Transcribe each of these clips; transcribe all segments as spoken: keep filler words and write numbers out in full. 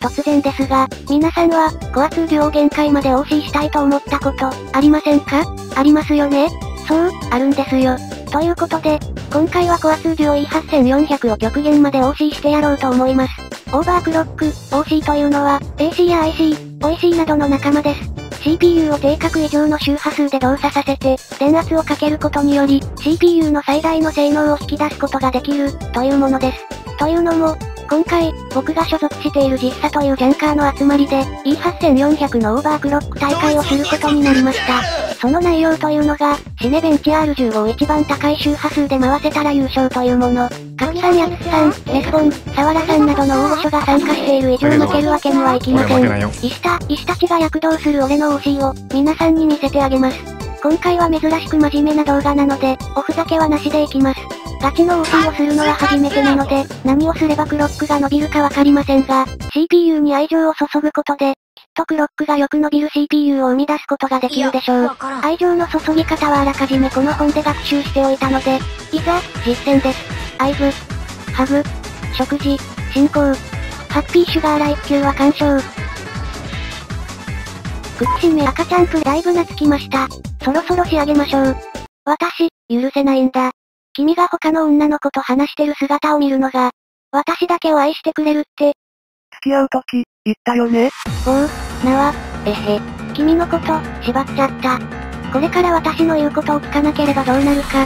突然ですが、皆さんは、コア通常限界まで オーシー したいと思ったこと、ありませんか？ありますよね？そう、あるんですよ。ということで、今回はコア通常 イーはちせんよんひゃく を極限まで オーシー してやろうと思います。オーバークロック、オーシー というのは、エーシー や アイシー、オーシー などの仲間です。シーピーユー を定格以上の周波数で動作させて、電圧をかけることにより、シーピーユー の最大の性能を引き出すことができる、というものです。というのも、今回、僕が所属している実査というジャンカーの集まりで、イーはちせんよんひゃく のオーバークロック大会をすることになりました。その内容というのが、シネベンチ アールじゅうご を一番高い周波数で回せたら優勝というもの。カキさんやつさん、レスボン、サワラさんなどの大御所が参加している以上負けるわけにはいきません。石田、石たちが躍動する俺の オーシー を、皆さんに見せてあげます。今回は珍しく真面目な動画なので、おふざけはなしでいきます。ガチの オーシー をするのは初めてなので、何をすればクロックが伸びるかわかりませんが、シーピーユー に愛情を注ぐことで、きっとクロックがよく伸びる シーピーユー を生み出すことができるでしょう。愛情の注ぎ方はあらかじめこの本で学習しておいたので、いざ、実践です。アイブ、ハグ、食事、進行、ハッピーシュガーライフ級は完勝。口しめ赤ちゃんプライブがつきました。そろそろ仕上げましょう。私、許せないんだ。君が他の女の子と話してる姿を見るのが、私だけを愛してくれるって。付き合うとき、言ったよね。おう、なわ、えへ。君のこと、縛っちゃった。これから私の言うことを聞かなければどうなるか。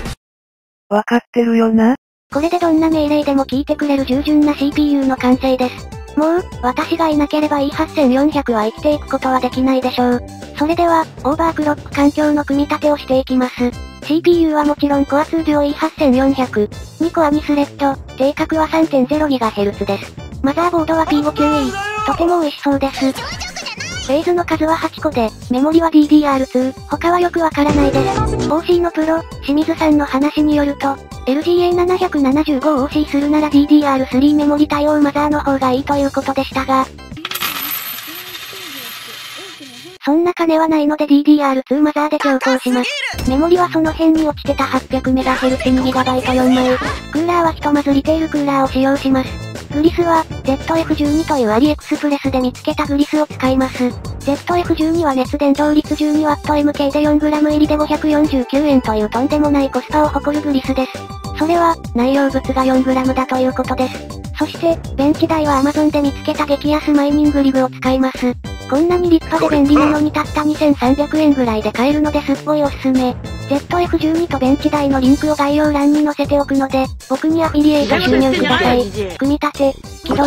わかってるよな。これでどんな命令でも聞いてくれる従順な シーピーユー の完成です。もう、私がいなければ イーはちせんよんひゃく は生きていくことはできないでしょう。それでは、オーバークロック環境の組み立てをしていきます。シーピーユー はもちろんコア通常 イーはちせんよんひゃく、にコアにスレッド、定格は さんてんゼロギガヘルツ です。マザーボードは ピーごじゅうイー、とても美味しそうです。フェーズの数ははちこで、メモリは ディーディーアールツー、他はよくわからないです。オーシー のプロ、清水さんの話によると、エルジーエーななひゃくななじゅうご を オーシー するなら ディーディーアールスリー メモリ対応マザーの方がいいということでしたが、そんな金はないので ディーディーアールツー マザーで強行します。メモリはその辺に落ちてた はっぴゃくメガヘルツにギガバイトよんまい。クーラーはひとまずリテールクーラーを使用します。グリスは ゼットエフじゅうに というアリエクスプレスで見つけたグリスを使います。ゼットエフじゅうに は熱伝導率 じゅうにワットエムケー で よんグラム 入りでごひゃくよんじゅうきゅうえんというとんでもないコスパを誇るグリスです。それは内容物が よんグラム だということです。そして、ベンチ台は Amazon で見つけた激安マイニングリグを使います。こんなに立派で便利なのにたったにせんさんびゃくえんぐらいで買えるのですっごいおすすめ。ゼットエフじゅうに とベンチ台のリンクを概要欄に載せておくので、僕にアフィリエイト収入ください。組み立て、起動。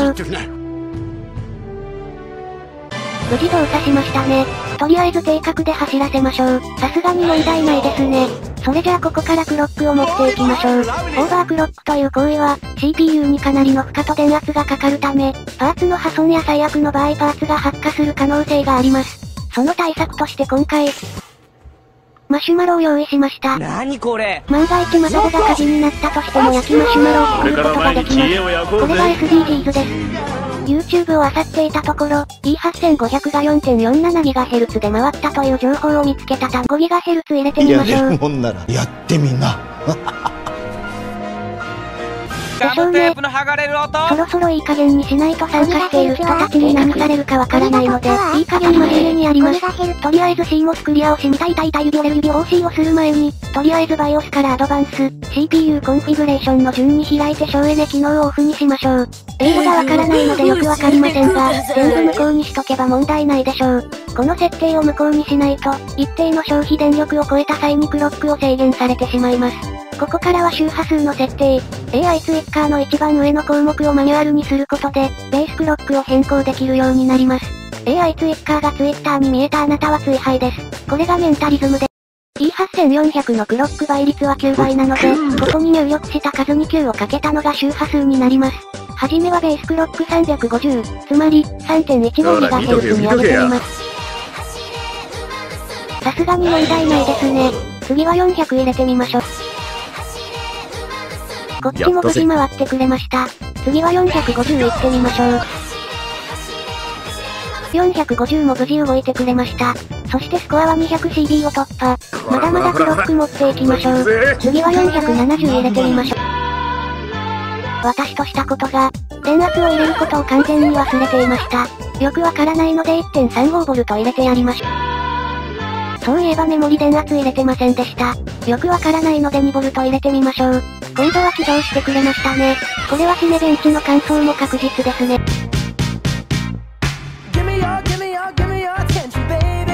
無事動作しましたね。とりあえず定格で走らせましょう。さすがに問題ないですね。それじゃあここからクロックを持っていきましょう。オーバークロックという行為は、シーピーユー にかなりの負荷と電圧がかかるため、パーツの破損や最悪の場合パーツが発火する可能性があります。その対策として今回、マシュマロを用意しました。なにこれ？万が一マザボが火事になったとしても焼きマシュマロを作ることができます。これが エスディージーズ です。YouTube を漁っていたところ、イーはちせんごひゃく が よんてんよんななギガヘルツ で回ったという情報を見つけたたん ごギガヘルツ 入れてみましょう。やれるもんならやってみんな。ガムテープの剥がれる音。そろそろいい加減にしないと参加している人たちに何されるかわからないので、いい加減真面目にやります。とりあえず シーモス クリアをし、痛い痛い痛い指折れる指 オーシー をする前に、とりあえず バイオス からアドバンス、シーピーユー コンフィギュレーションの順に開いて省エネ機能をオフにしましょう。英語がわからないのでよくわかりませんが、全部無効にしとけば問題ないでしょう。この設定を無効にしないと、一定の消費電力を超えた際にクロックを制限されてしまいます。ここからは周波数の設定、エーアイ ツイッカーの一番上の項目をマニュアルにすることで、ベースクロックを変更できるようになります。エーアイ ツイッカーがツイッターに見えたあなたはツイハイです。これがメンタリズムで。イーはちせんよんひゃく のクロック倍率はきゅうばいなので、ここに入力した数にきゅうをかけたのが周波数になります。はじめはベースクロックさんびゃくごじゅう、つまり さんてんいちごギガヘルツ に上げています。さすがに問題ないですね。次はよんひゃく入れてみましょう。こっちも無事回ってくれました。次はよんひゃくごじゅう行ってみましょう。よんひゃくごじゅうも無事動いてくれました。そしてスコアは にひゃくシービー を突破。まだまだクロック持っていきましょう。次はよんひゃくななじゅう入れてみましょう。私としたことが、電圧を入れることを完全に忘れていました。よくわからないので いってんさんごボルト 入れてやりました。そういえばメモリ電圧入れてませんでした。よくわからないので にボルト 入れてみましょう。今度は起動してくれましたね。これはシネベンチの感想も確実ですね。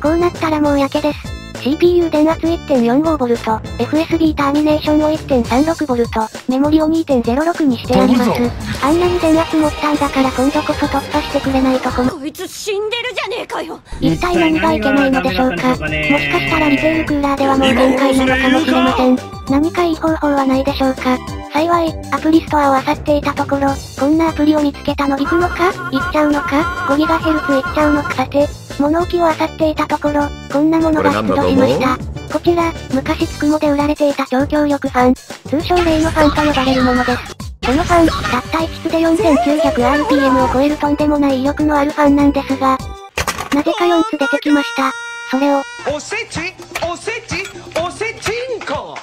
こうなったらもうやけです。シーピーユー 電圧 いってんよんごボルト、エフエスビー ターミネーションを いってんさんろくボルト、メモリを にてんぜろろく にしてやります。あんなに電圧持ったんだから今度こそ突破してくれないと困る。こいつ死んでるじゃねえかよ。一体何がいけないのでしょうか。もしかしたらリゼールクーラーではもう限界なのかもしれません。何かいい方法はないでしょうか。幸い、アプリストアを漁っていたところ、こんなアプリを見つけたの。行くのか、行っちゃうのか、ごギガヘルツ 行っちゃうのか。さて、物置を漁っていたところ、こんなものが出土しました。こちら、昔つくもで売られていた超強力ファン、通称例のファンと呼ばれるものです。このファン、たったいつつで よんせんきゅうひゃくアールピーエム を超えるとんでもない威力のあるファンなんですが、なぜかよっつ出てきました。それを、おせち、おせち、おせちんこ。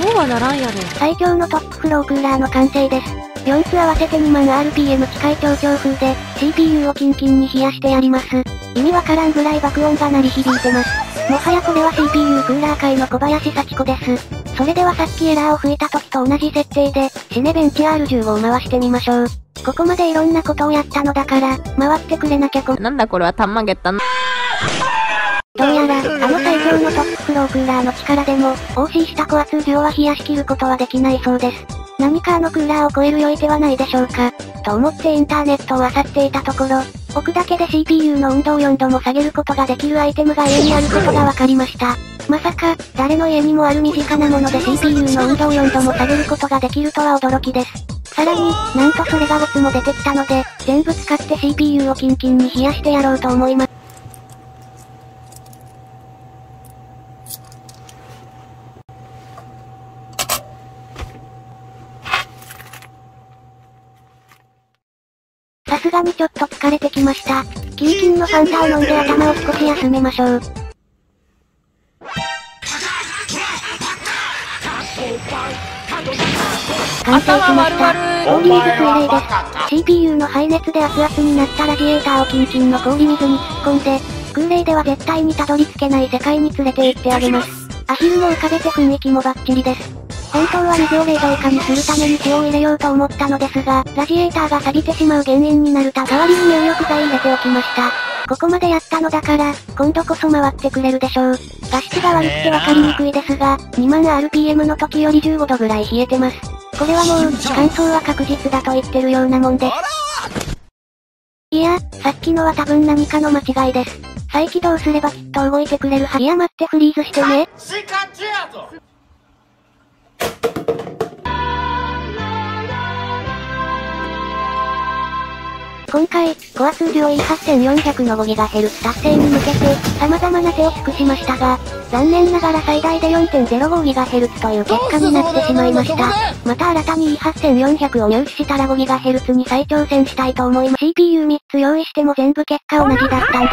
そうはならんやろ。最強のトップフロークーラーの完成です。よっつ合わせて にまんアールピーエム 近い超強風で、シーピーユー をキンキンに冷やしてやります。意味わからんぐらい爆音が鳴り響いてます。もはやこれは シーピーユー クーラー界の小林幸子です。それではさっきエラーを吹いた時と同じ設定で、シネベンチ アールじゅうご を回してみましょう。ここまでいろんなことをやったのだから、回ってくれなきゃこ。なんだこれはたんまげったな。どうやら、あの最強のトップフロークーラーの力でも、オーシー した高圧上は冷やしきることはできないそうです。何かあのクーラーを超える良い手はないでしょうか。と思ってインターネットを漁っていたところ、置くだけで シーピーユー の温度をよんども下げることができるアイテムが家にあることが分かりました。まさか、誰の家にもある身近なもので シーピーユー の温度をよんども下げることができるとは驚きです。さらに、なんとそれがごつも出てきたので、全部使って シーピーユー をキンキンに冷やしてやろうと思います。さすがにちょっと疲れてきました。キンキンのファンタを飲んで頭を少し休めましょう。完成しました。氷水水冷です。シーピーユー の排熱で熱々になったラジエーターをキンキンの氷水に突っ込んで、空冷では絶対にたどり着けない世界に連れて行ってあげます。アヒルも浮かべて雰囲気もバッチリです。本当は水を冷蔵庫にするために塩を入れようと思ったのですが、ラジエーターが錆びてしまう原因になるた代わりに入浴剤入れておきました。ここまでやったのだから、今度こそ回ってくれるでしょう。画質が悪くてわかりにくいですが、にまんアールピーエム の時よりじゅうごどぐらい冷えてます。これはもう、感想は確実だと言ってるようなもんです。いや、さっきのは多分何かの間違いです。再起動すればきっと動いてくれるはず。いや待ってフリーズしてね。今回、コア数量 イーはちせんよんひゃく の ごギガヘルツ 達成に向けて、様々な手を尽くしましたが、残念ながら最大で よんてんぜろごギガヘルツ という結果になってしまいました。また新たに イーはちせんよんひゃく を入手したら ごギガヘルツ に再挑戦したいと思います。シーピーユーみっつ 用意しても全部結果同じだったんだけど、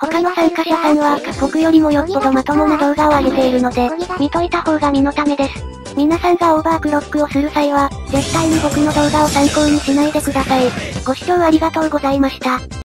他の参加者さんは僕よりもよっぽどまともな動画を上げているので、見といた方が身のためです。皆さんがオーバークロックをする際は、絶対に僕の動画を参考にしないでください。ご視聴ありがとうございました。